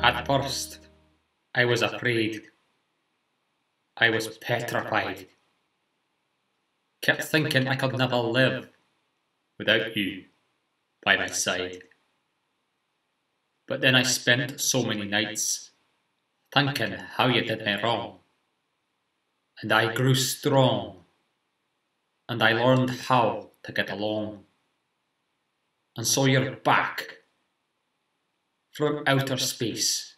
At first, I was afraid. I was petrified. Kept thinking I could never live without you by my side. But then I spent so many nights thinking how you did me wrong. And I grew strong. And I learned how to get along. And so you're back. From outer space.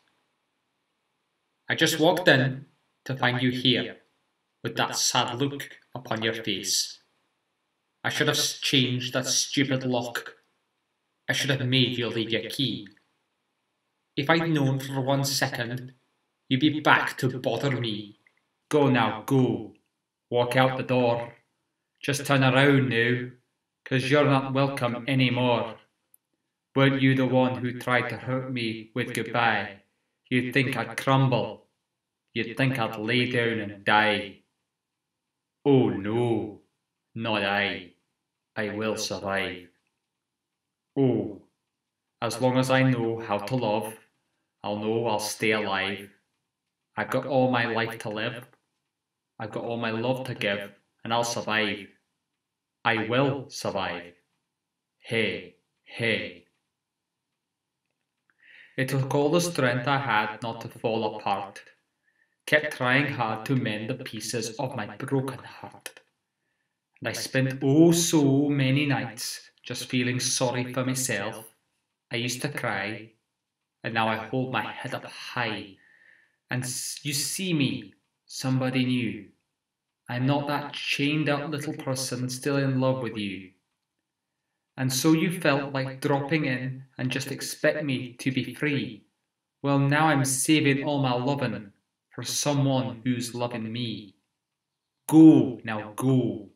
I just walked in to find you here, with that sad look upon your face. I should have changed that stupid lock. I should have made you leave your key. If I'd known for 1 second, you'd be back to bother me. Go now, go. Walk out the door. Just turn around now, 'cause you're not welcome anymore. Weren't you the one who tried to hurt me with goodbye? You'd think I'd crumble. You'd think I'd lay down and die. Oh no, not I. I will survive. Oh, as long as I know how to love, I'll know I'll stay alive. I've got all my life to live. I've got all my love to give, and I'll survive. I will survive. Hey, hey. It took all the strength I had not to fall apart. Kept trying hard to mend the pieces of my broken heart. And I spent oh so many nights just feeling sorry for myself. I used to cry, and now I hold my head up high. And you see me, somebody new. I'm not that chained up little person still in love with you. And so you felt like dropping in and just expect me to be free. Well, now I'm saving all my lovin' for someone who's loving me. Go, now go.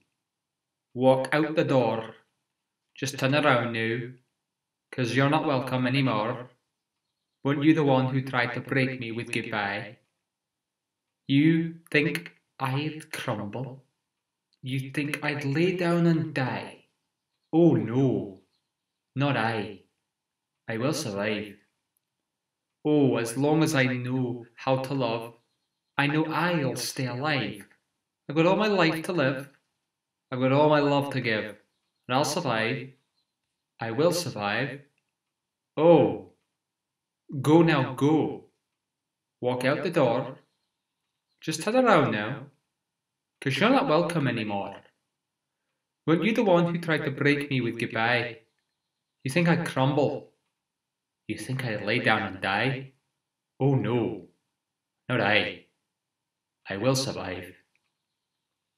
Walk out the door. Just turn around now, 'cause you're not welcome anymore. Weren't you the one who tried to break me with goodbye? You think I'd crumble? You think I'd lay down and die? Oh no, not I. I will survive. Oh, as long as I know how to love, I know I'll stay alive. I've got all my life to live. I've got all my love to give. And I'll survive. I will survive. Oh, go now, go. Walk out the door. Just turn around now, 'cause you're not welcome anymore. Weren't you the one who tried to break me with goodbye? You think I'd crumble? You think I'd lay down and die? Oh no, not I. I will survive.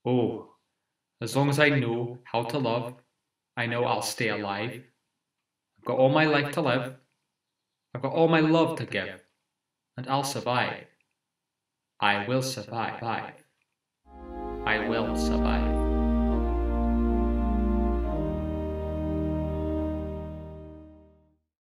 Oh, as long as I know how to love, I know I'll stay alive. I've got all my life to live. I've got all my love to give. And I'll survive. I will survive. I will survive.